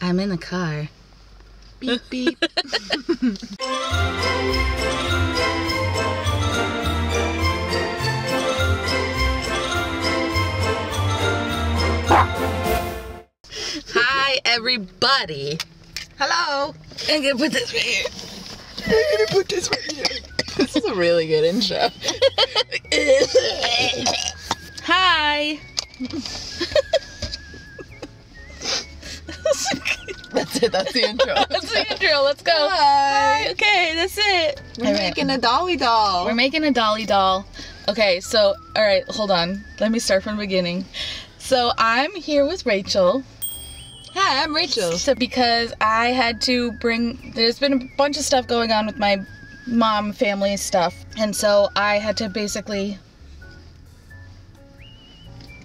I'm in the car. Beep, beep. Hi, everybody. Hello. I'm gonna put this right here. I'm gonna put this right here. This is a really good intro. Hi. That's it. That's the intro. That's the intro. Let's go. Hi. Hi. Okay, that's it. We're making a dolly doll. We're making a dolly doll. Okay, so, all right, hold on. Let me start from the beginning. So I'm here with Rachel. Hi, I'm Rachel. So because I had to bring, there's been a bunch of stuff going on with my mom, family stuff, and so I had to basically.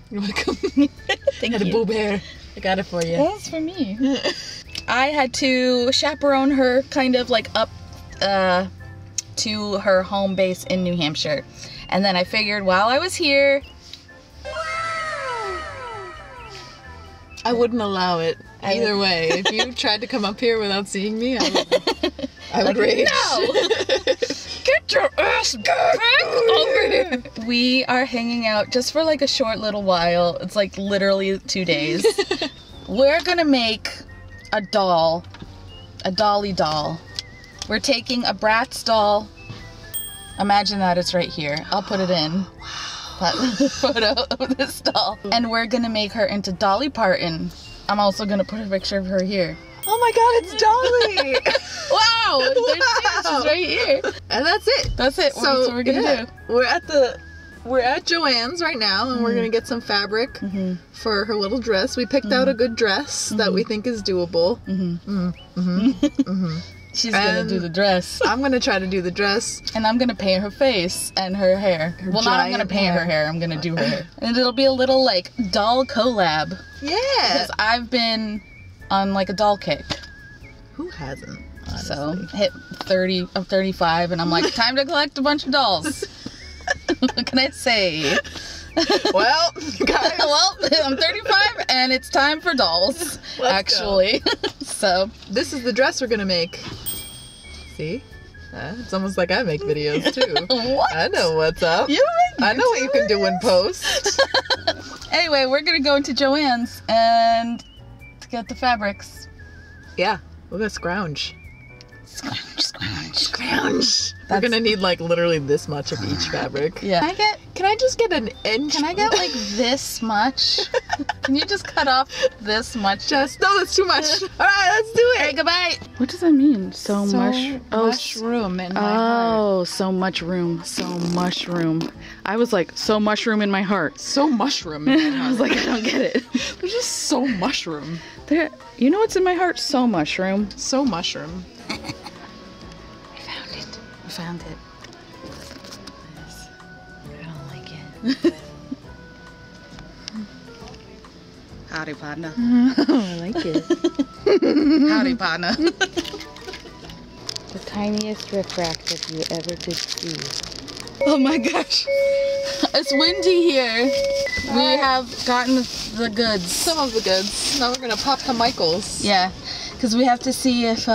You're welcome. Thank you. I had a boob hair. I got it for you. That's for me. I had to chaperone her, kind of like up to her home base in New Hampshire, and then I figured while I was here. I wouldn't allow it either way. If you tried to come up here without seeing me, I would rage. No! Get your ass back over here! We are hanging out just for like a short little while. It's like literally 2 days. We're gonna make a doll, a dolly doll. We're taking a Bratz doll. Imagine that it's right here. I'll put it in. Photo of this doll, and we're gonna make her into Dolly Parton. I'm also gonna put a picture of her here. Oh my god, it's Dolly! Wow, wow. She's right here. And that's it. That's it. So we're gonna do. We're at Joann's right now, and we're gonna get some fabric for her little dress. We picked out a good dress that we think is doable. She's gonna do the dress. I'm gonna try to do the dress. And I'm gonna paint her face and her hair. I'm gonna do her hair. And it'll be a little like doll collab. Yeah. Because I've been on like a doll kick. Who hasn't? Honestly. So hit 30 of 35 and I'm like, time to collect a bunch of dolls. What can I say? Well, guys. Well, I'm 35 and it's time for dolls. Let's go. So this is the dress we're gonna make. See? It's almost like I make videos too. What? I know what's up. I know what you can do in post. Anyway, we're gonna go into Joann's and get the fabrics. Yeah, we're gonna scrounge. Scrounge. We're gonna need like literally this much of each fabric. Yeah. Can I just get an inch? Can I get like this much? Can you just cut off this much? No, that's too much. All right, let's do it. Hey, goodbye. What does that mean? So much room in my heart. Oh, so much room. So mushroom. I was like, so mushroom in my heart. So mushroom in my heart. I was like, I don't get it. There's just so mushroom. There. You know what's in my heart? So mushroom. So mushroom. I found it. Yes. I don't like it. Howdy, partner. I like it. Howdy, partner. The tiniest riffraff that you ever could see. Oh my gosh. It's windy here. All we have gotten the goods. Some of the goods. Now we're going to pop to Michael's. Yeah. Because we have to see if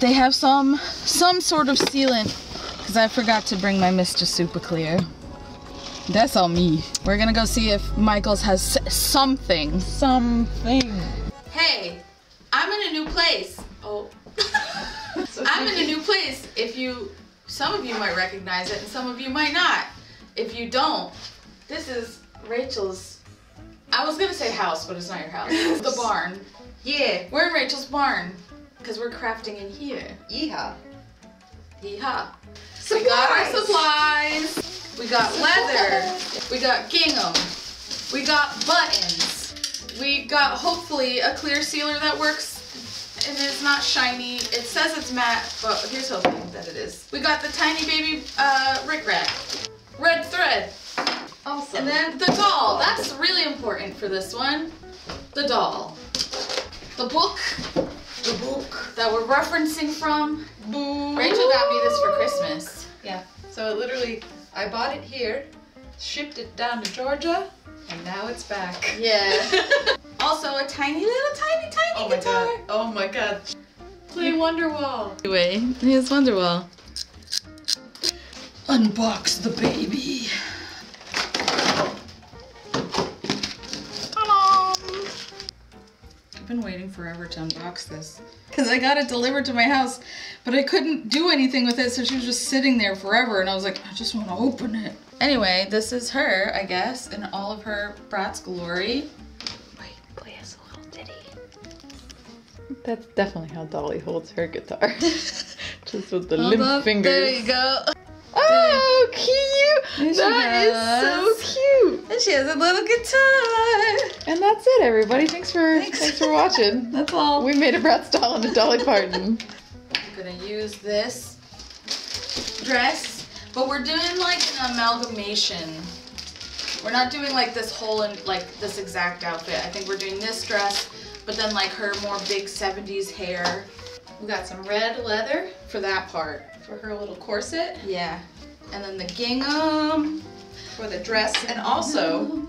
they have some sort of sealant, because I forgot to bring my Mr. Super Clear. That's all me. We're gonna go see if Michael's has something. Something. Hey, I'm in a new place. Oh. I'm in a new place. Some of you might recognize it and some of you might not. If you don't, this is Rachel's, I was gonna say house, but it's not your house. It's the barn. Yeah, we're in Rachel's barn. Because we're crafting in here. Yeehaw. Yeehaw. Supplies. We got our supplies. We got leather. We got gingham. We got buttons. We got hopefully a clear sealer that works and is not shiny. It says it's matte, but here's hoping that it is. We got the tiny baby Rugrat. Red thread. Awesome. And then the doll. That's really important for this one. The doll. The book. The book that we're referencing from. Boo. Rachel got me this for Christmas. Yeah. So it literally, I bought it here, shipped it down to Georgia, and now it's back. Yeah. also a tiny little tiny oh guitar. My God. Oh my God. Play Wonderwall. Anyway, here's Wonderwall. Unbox the baby. I've been waiting forever to unbox this because I got it delivered to my house, but I couldn't do anything with it, so she was just sitting there forever, and I was like, I just want to open it. Anyway, this is her, I guess, in all of her Bratz glory. Wait, play us a little ditty. That's definitely how Dolly holds her guitar. Just with the limp fingers. There you go. Oh, cute! That is so cute! And she has a little guitar! And that's it, everybody. Thanks for watching. That's all. We made a Bratz doll and a Dolly Parton. I'm gonna use this dress, but we're doing like an amalgamation. We're not doing like this whole, and like this exact outfit. I think we're doing this dress, but then like her more big 70s hair. We got some red leather for that part. For her little corset. Yeah. And then the gingham for the dress. And also,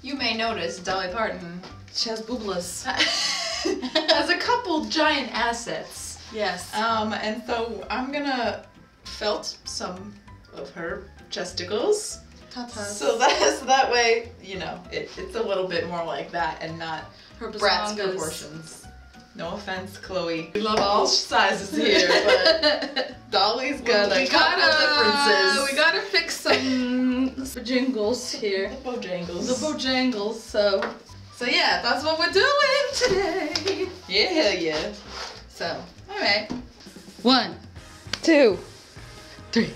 you may notice Dolly Parton, she has booblas. Has a couple giant assets. Yes. And so I'm gonna felt some of her chesticles. Tatas. So that way, you know, it's a little bit more like that and not her Bratz proportions. No offense, Chloe. We love all sizes here, but Dolly's got a couple differences. We gotta fix some bojangles here. The bojangles. The bojangles, so yeah, that's what we're doing today. Yeah, yeah. So, alright. 1, 2, 3.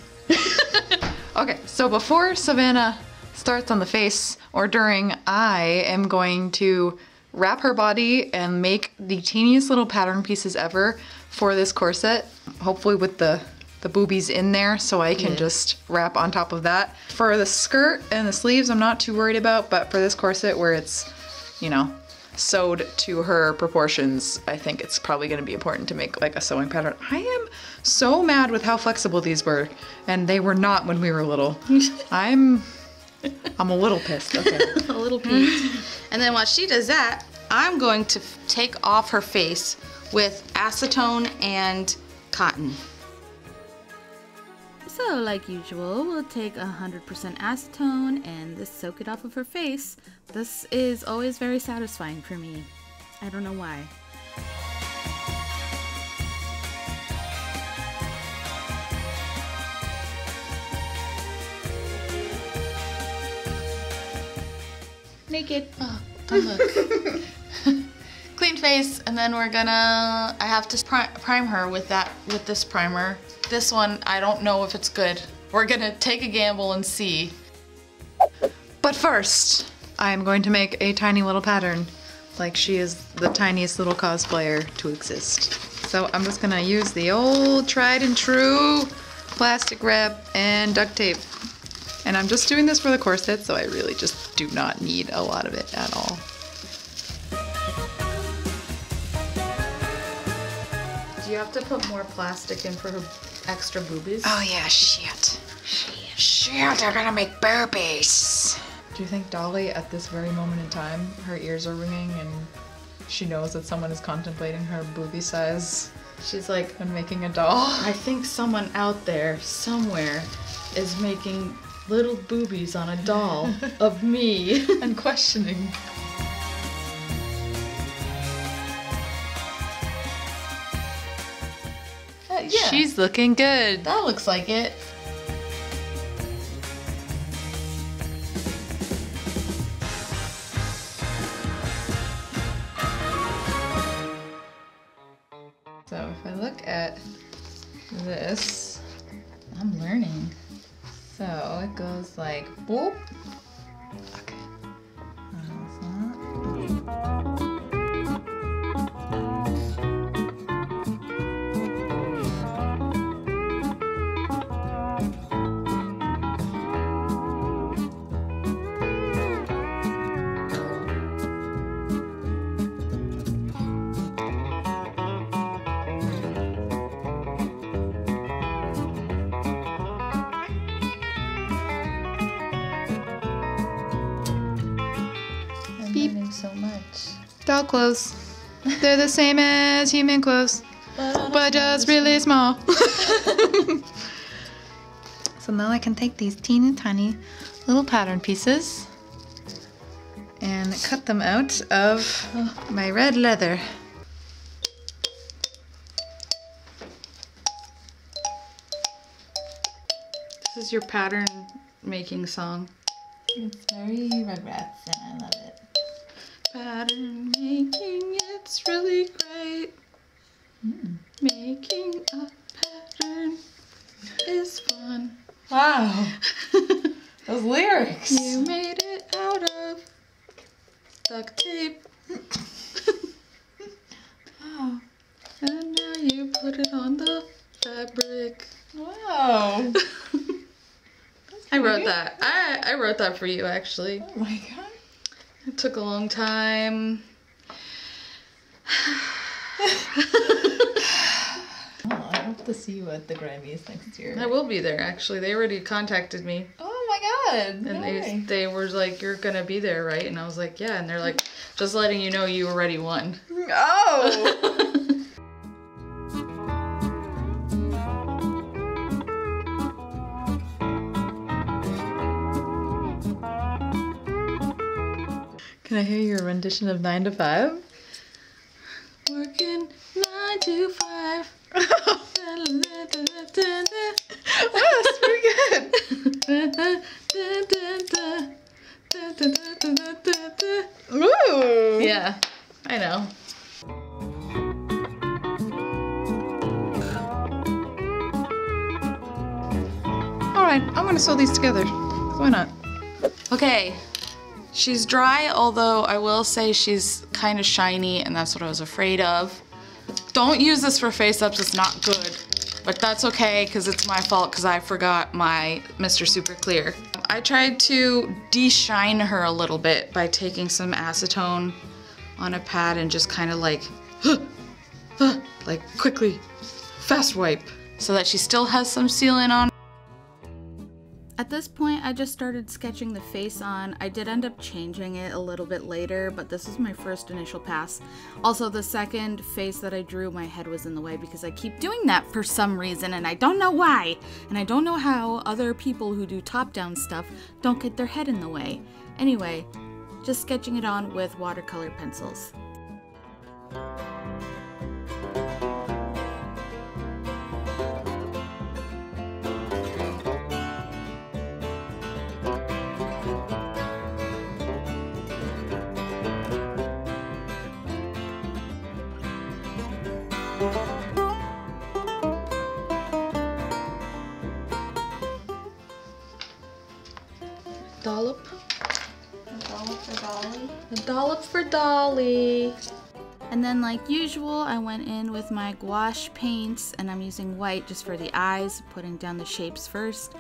Okay, so before Savannah starts on the face, or during, I am going to wrap her body and make the teeniest little pattern pieces ever for this corset, hopefully with the boobies in there, so I can just wrap on top of that. For the skirt and the sleeves, I'm not too worried about, but for this corset where it's, you know, sewed to her proportions, I think it's probably gonna be important to make like a sewing pattern. I am so mad with how flexible these were, and they were not when we were little. I'm a little pissed, okay. A little pissed. And then while she does that, I'm going to take off her face with acetone and cotton. So like usual, we'll take 100% acetone and just soak it off of her face. This is always very satisfying for me. I don't know why. Naked. Oh, don't look. Clean face, and then we're gonna, I have to prime her with this primer. This one, I don't know if it's good. We're gonna take a gamble and see. But first, I'm going to make a tiny little pattern, like she is the tiniest little cosplayer to exist. So I'm just gonna use the old tried and true plastic wrap and duct tape. And I'm just doing this for the corset, so I really just do not need a lot of it at all. Do you have to put more plastic in for her extra boobies? Oh yeah, shit. Shit, I'm gonna make boobies. Do you think Dolly, at this very moment in time, her ears are ringing and she knows that someone is contemplating her boobie size? She's like, I'm making a doll. I think someone out there, somewhere, is making little boobies on a doll of me and questioning. Yeah. She's looking good. That looks like it. So if I look at this, I'm learning. So it goes like boop. Okay. No, it's not. Doll clothes. They're the same as human clothes, but just really small. So now I can take these teeny tiny little pattern pieces and cut them out of my red leather. This is your pattern making song. It's very Rugrats and I love it. Pattern making, it's really great. Making a pattern is fun. Wow. Those lyrics. You made it out of duct tape. Wow. And now you put it on the fabric. Wow. I wrote that. I wrote that for you, actually. Oh my god. It took a long time. To see you at the Grammys next year. I will be there, actually. They already contacted me. Oh my god! And they were like, "You're gonna be there, right?" And I was like, "Yeah." And they're like, "Just letting you know, you already won." Oh. Can I hear your rendition of 9 to 5? Working 9 to 5. Wow, that's pretty good. Ooh. Yeah, I know. All right, I'm gonna sew these together. Why not? Okay, she's dry, although I will say she's kind of shiny, and that's what I was afraid of. Don't use this for face-ups, it's not good. But that's okay, because it's my fault, because I forgot my Mr. Super Clear. I tried to de-shine her a little bit by taking some acetone on a pad and just kind of like, like quickly, fast wipe, so that she still has some sealant on. At this point, I just started sketching the face on. I did end up changing it a little bit later, but this is my first initial pass. Also, the second face that I drew, my head was in the way because I keep doing that for some reason, and I don't know why. And I don't know how other people who do top-down stuff don't get their head in the way. Anyway, just sketching it on with watercolor pencils. Dollop. A dollop for Dolly. A dollop for Dolly. And then, like usual, I went in with my gouache paints, and I'm using white just for the eyes, putting down the shapes first.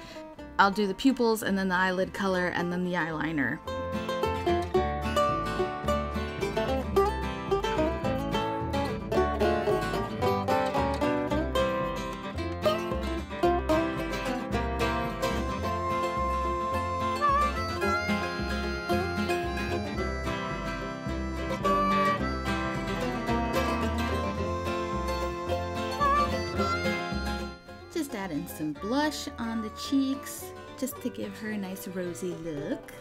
I'll do the pupils, and then the eyelid color, and then the eyeliner. Add in some blush on the cheeks just to give her a nice rosy look.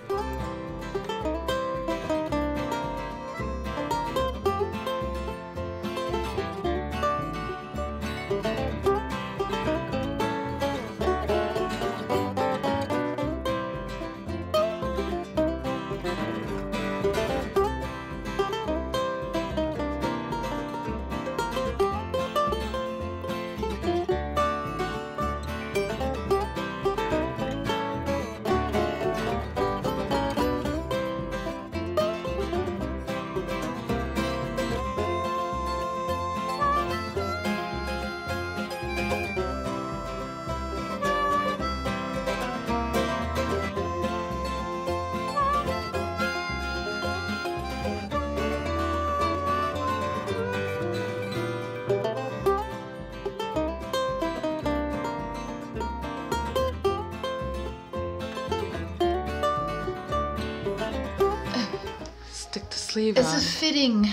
sleeve on. It's a fitting.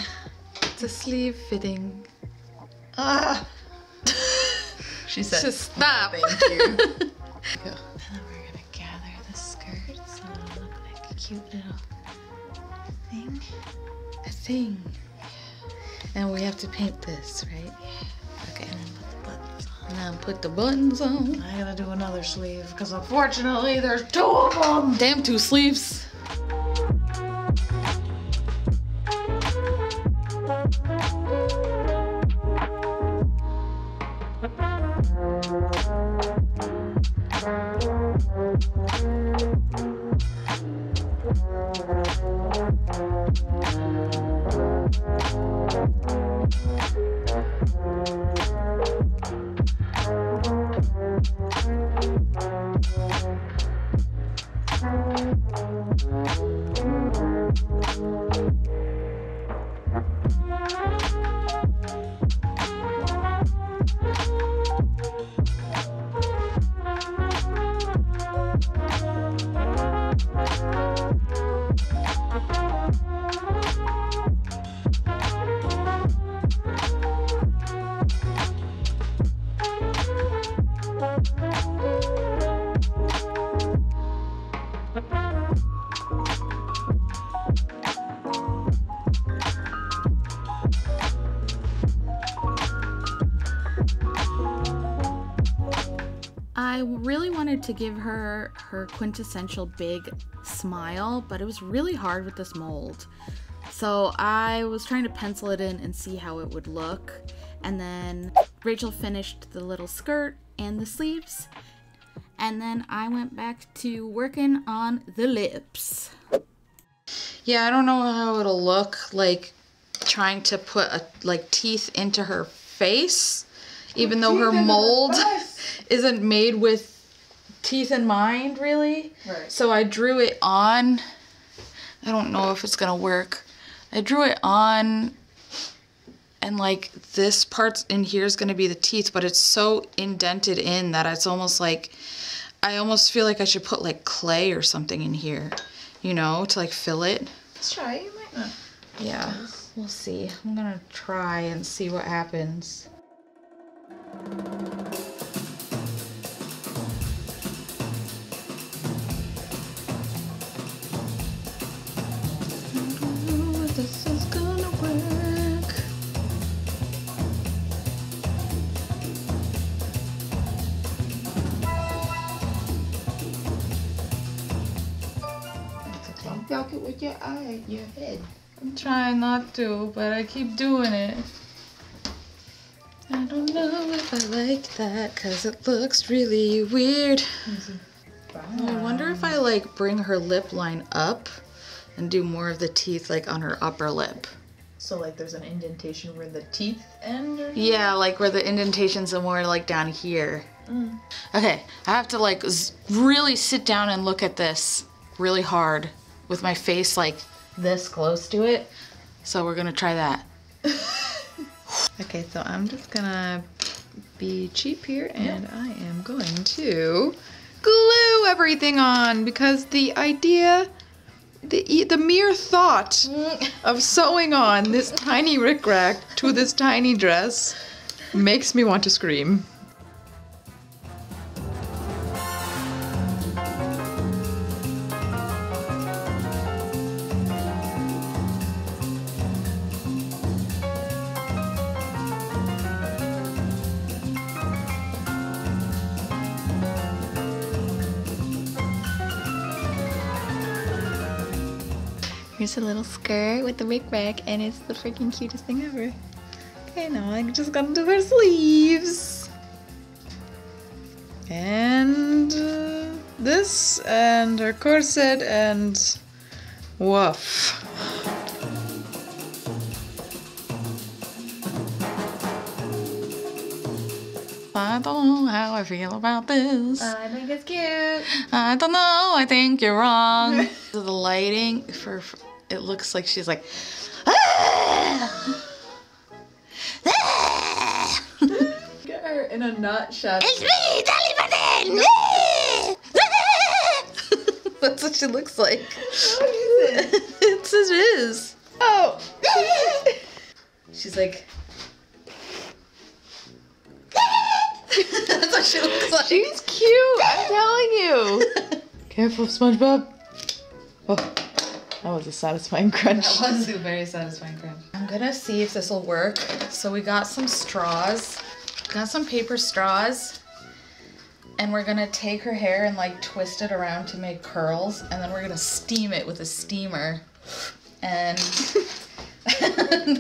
It's a sleeve fitting. She said, just stop. Oh, thank you. And then we're gonna gather the skirt so it'll look like a cute little thing. A thing. And we have to paint this, right? Okay. And then put the buttons on. Now put the buttons on. I gotta do another sleeve because unfortunately there's two of them. Damn, two sleeves. I really wanted to give her her quintessential big smile, but it was really hard with this mold. So I was trying to pencil it in and see how it would look. And then Rachel finished the little skirt and the sleeves. And then I went back to working on the lips. Yeah, I don't know how it'll look, like trying to put like teeth into her face, even though her mold isn't made with teeth in mind, really. Right. So I drew it on. I don't know if it's gonna work. I drew it on, and like this part in here is gonna be the teeth, but it's so indented in that it's almost like, I almost feel like I should put like clay or something in here, you know, to like fill it. Let's try it, you might not. Yeah, we'll see. I'm gonna try and see what happens. Block it with your eye, your head. I'm trying not to, but I keep doing it. I don't know if I like that because it looks really weird. I wonder if I like bring her lip line up and do more of the teeth like on her upper lip. So like there's an indentation where the teeth end? Or yeah, like where the indentations are more like down here. Mm. Okay, I have to like really sit down and look at this really hard, with my face like this close to it. So we're gonna try that. Okay, so I'm just gonna be cheap here and I am going to glue everything on because the idea, the mere thought of sewing on this tiny rickrack to this tiny dress makes me want to scream. Here's a little skirt with the rickrack, and it's the freaking cutest thing ever. Okay, now I'm just gonna do her sleeves. And this, and her corset, and woof. I don't know how I feel about this. I think it's cute. I don't know, I think you're wrong. So the lighting for it looks like she's like, ah! Ah! Get her in a nut shot. It's me, Dolly Parton! That's what she looks like. What is it? It's his. Oh. No! She's like... That's what she looks like. She's cute, I'm telling you. Careful, SpongeBob. Oh, that was a satisfying crunch. That was a very satisfying crunch. I'm gonna see if this will work. So we got some straws. Got some paper straws. And we're gonna take her hair and like twist it around to make curls. And then we're gonna steam it with a steamer. And, and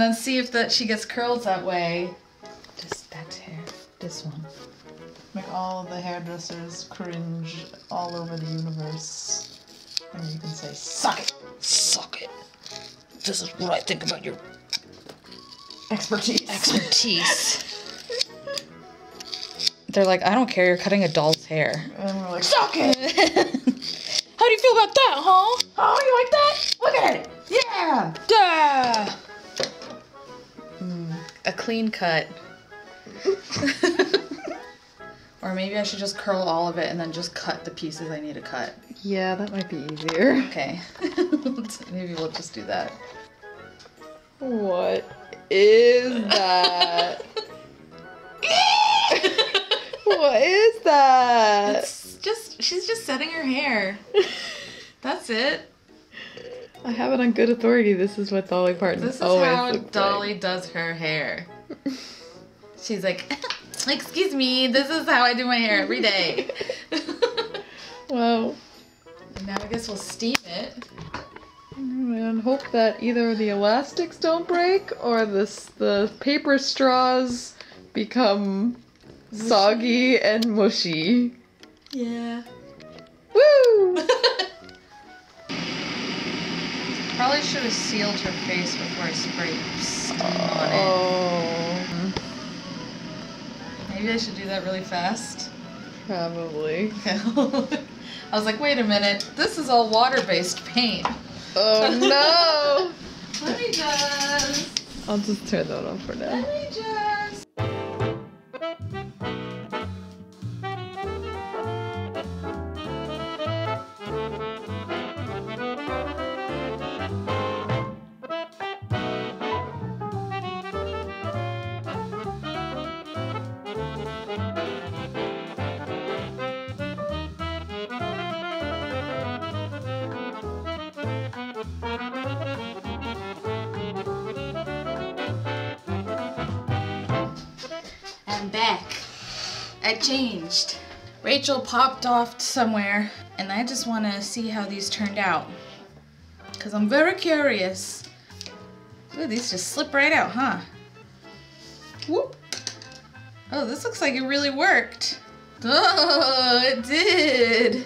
then see if that she gets curls that way. Just that hair, this one. Make all the hairdressers cringe all over the universe. And you can say, suck it, suck it. This is what I think about your expertise. They're like, I don't care, you're cutting a doll's hair. And we're like, suck it! How do you feel about that, huh? Oh, you like that? Look at it! Yeah! Yeah! Mm, a clean cut. Or maybe I should just curl all of it and then just cut the pieces I need to cut. Yeah, that might be easier. Okay. Maybe we'll just do that. What is that? What is that? It's just, she's just setting her hair. That's it. I have it on good authority. This is what Dolly Parton always looks like. This is how Dolly does her hair. She's like, excuse me, this is how I do my hair every day. Wow. And now I guess we'll steam it. And hope that either the elastics don't break or the paper straws become... soggy and mushy. Yeah. Woo! Probably should have sealed her face before I sprayed steam on it. Maybe I should do that really fast. Probably. I was like, wait a minute, this is all water-based paint. Oh no! Let me just... I'll just turn that off for now. Let me just... I changed. Rachel popped off somewhere, and I just want to see how these turned out, because I'm very curious. Ooh, these just slip right out, huh? Whoop. Oh, this looks like it really worked. Oh, it did.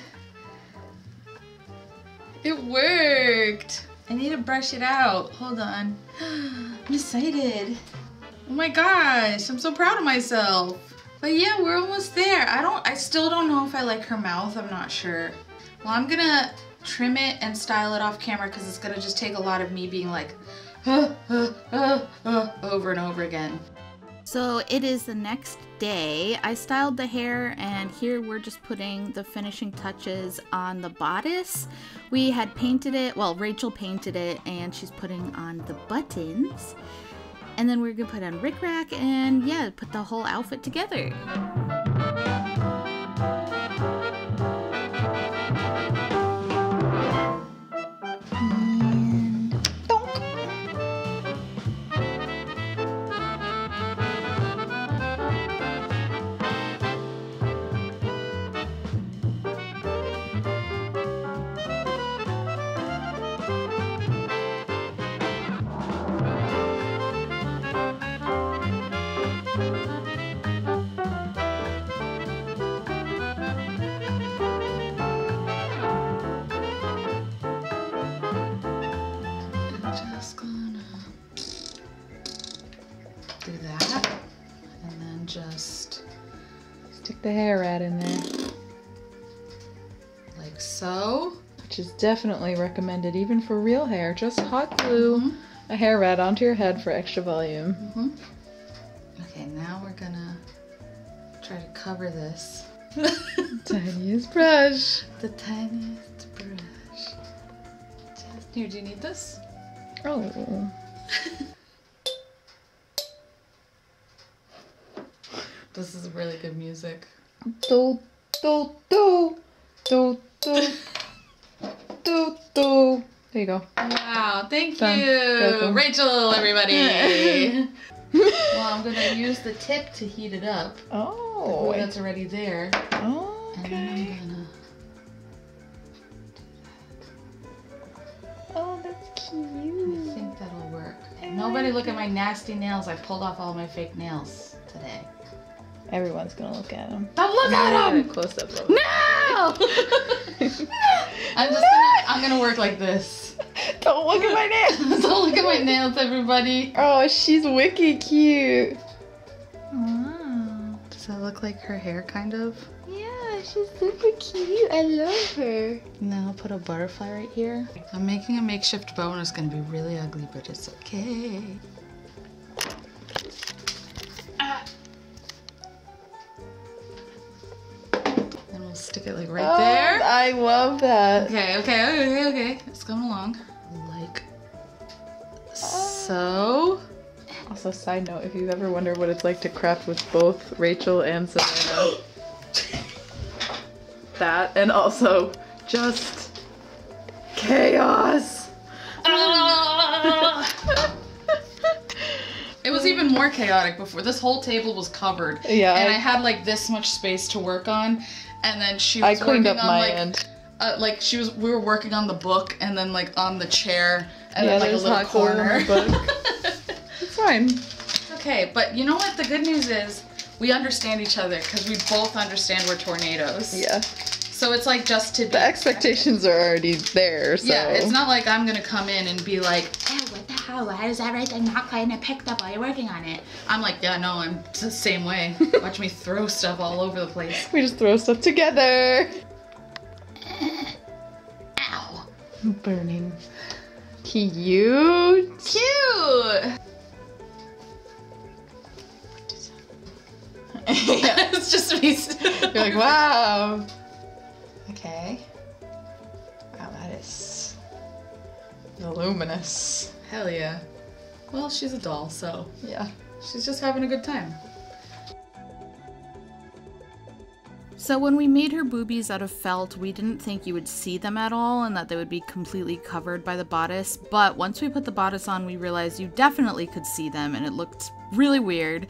It worked. I need to brush it out. Hold on. I'm excited. Oh my gosh, I'm so proud of myself. But yeah, we're almost there. I still don't know if I like her mouth, I'm not sure. Well, I'm gonna trim it and style it off camera because it's gonna just take a lot of me being like, over and over again. So it is the next day. I styled the hair and here we're just putting the finishing touches on the bodice. We had painted it, well, Rachel painted it and she's putting on the buttons. And then we're gonna put on rickrack and yeah, put the whole outfit together. And stick the hair out in there. Like so. Which is definitely recommended even for real hair. Just hot glue a hair rat onto your head for extra volume. Okay, now we're gonna try to cover this. The tiniest brush. The tiniest brush. Just Here, do you need this? Oh. This is really good music. Do, do, do. Do, do. Do, do. There you go. Wow, thank you, Rachel, everybody. Well, I'm gonna use the tip to heat it up. Oh. That's already there. Oh, okay. And then I'm gonna do that. Oh, that's cute. I think that'll work. Nobody look at my nasty nails. I pulled off all my fake nails today. Everyone's gonna look at them. Don't look at them! Close up. No! I'm gonna work like this. Don't look at my nails. Don't look at my nails, everybody. Oh, she's wicked cute. Wow. Does that look like her hair, kind of? Yeah, she's super cute. I love her. Now I'll put a butterfly right here. I'm making a makeshift bow, and it's gonna be really ugly, but it's okay. Stick it like right there. I love that. Okay. It's coming along. Like so. Also, side note, if you ever wonder what it's like to craft with both Rachel and Savannah. That, and also just chaos. It was even more chaotic before. This whole table was covered. Yeah. And I had like this much space to work on. And then she was cleaned up my end. Like we were working on the book and then like on the chair and then like a little corner. It's fine. Okay, but you know what? The good news is we understand each other because we both understand we're tornadoes. Yeah. So it's like just to be. The expectations are already there. So. Yeah, it's not like I'm gonna come in and be like, oh, what the hell? Why is that right there not quite? And I picked up while you're working on it. I'm like, yeah, no, I'm the same way. Watch me throw stuff all over the place. We just throw stuff together. Ow! I'm burning. Cute. Cute. Yeah, it's just me. You're like, wow. Okay. Wow, that is voluminous. Hell yeah. Well, she's a doll, so yeah. She's just having a good time. So when we made her boobies out of felt, we didn't think you would see them at all and that they would be completely covered by the bodice, but once we put the bodice on, we realized you definitely could see them and it looked really weird,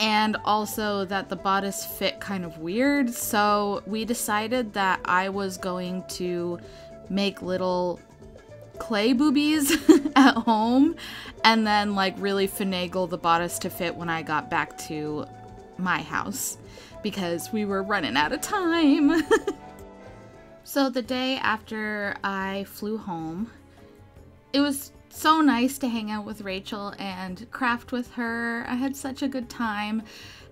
and also that the bodice fit kind of weird, so we decided that I was going to make little clay boobies at home and then like really finagle the bodice to fit when I got back to my house, because we were running out of time. So the day after I flew home, it was so nice to hang out with Rachel and craft with her. I had such a good time.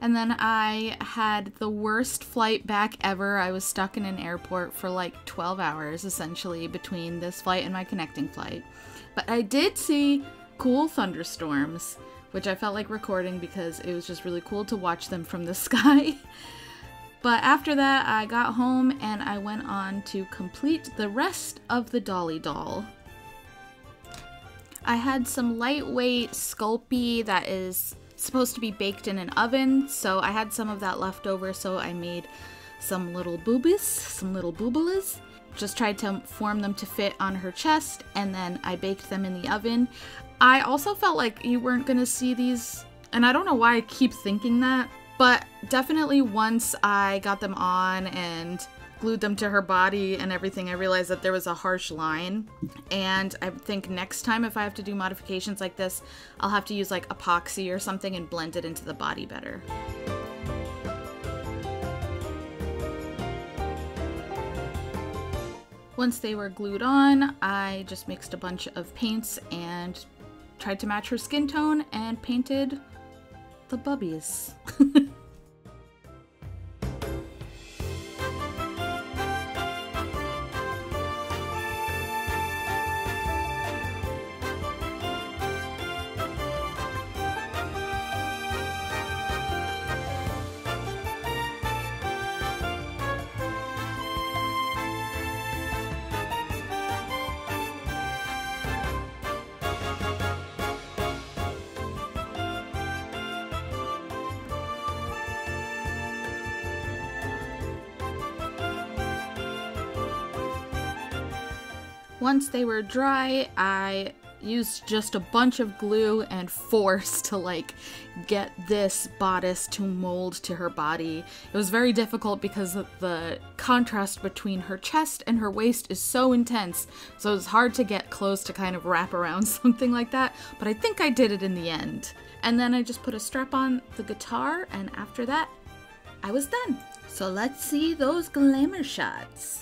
And then I had the worst flight back ever. I was stuck in an airport for like 12 hours, essentially, between this flight and my connecting flight. But I did see cool thunderstorms, which I felt like recording because it was just really cool to watch them from the sky. But after that, I got home and I went on to complete the rest of the Dolly doll. I had some lightweight Sculpey that is supposed to be baked in an oven, so I had some of that left over, so I made some little boobies, some little boobalas. Just tried to form them to fit on her chest, and then I baked them in the oven. I also felt like you weren't gonna see these, and I don't know why I keep thinking that, but definitely once I got them on and glued them to her body and everything, I realized that there was a harsh line, and I think next time if I have to do modifications like this, I'll have to use like epoxy or something and blend it into the body better. Once they were glued on, I just mixed a bunch of paints and tried to match her skin tone and painted the bubbies. Once they were dry, I used just a bunch of glue and force to like get this bodice to mold to her body. It was very difficult because the contrast between her chest and her waist is so intense, so it's hard to get clothes to kind of wrap around something like that, but I think I did it in the end. And then I just put a strap on the guitar, and after that, I was done. So let's see those glamour shots.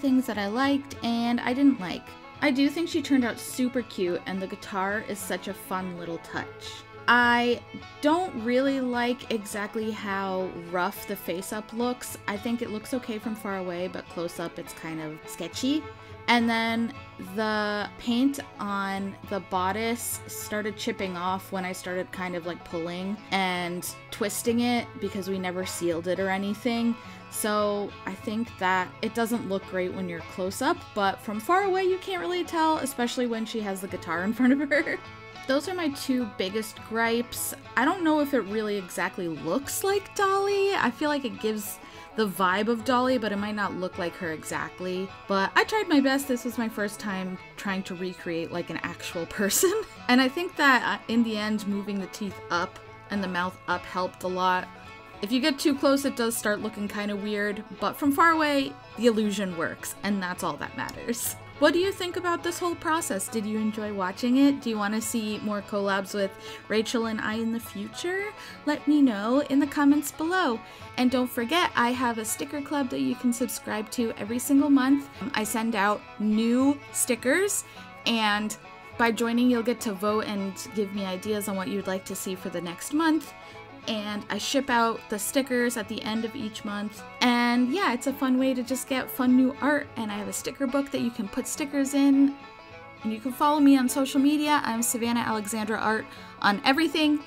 Things that I liked and I didn't like. I do think she turned out super cute, and the guitar is such a fun little touch. I don't really like exactly how rough the face-up looks. I think it looks okay from far away, but close-up it's kind of sketchy. And then the paint on the bodice started chipping off when I started kind of like pulling and twisting it, because we never sealed it or anything. So I think that it doesn't look great when you're close up, but from far away you can't really tell, especially when she has the guitar in front of her. Those are my two biggest gripes. I don't know if it really exactly looks like Dolly. I feel like it gives the vibe of Dolly, but it might not look like her exactly. But I tried my best. This was my first time trying to recreate like an actual person. And I think that in the end, moving the teeth up and the mouth up helped a lot. If you get too close, it does start looking kind of weird, but from far away, the illusion works, and that's all that matters. What do you think about this whole process? Did you enjoy watching it? Do you want to see more collabs with Rachel and I in the future? Let me know in the comments below. And don't forget, I have a sticker club that you can subscribe to every single month. I send out new stickers, and by joining, you'll get to vote and give me ideas on what you'd like to see for the next month. And I ship out the stickers at the end of each month. And yeah, it's a fun way to just get fun new art. And I have a sticker book that you can put stickers in. And you can follow me on social media. I'm Savannah Alexandra Art on everything.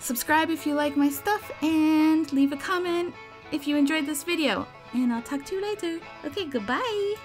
Subscribe if you like my stuff, and leave a comment if you enjoyed this video. And I'll talk to you later. Okay, goodbye.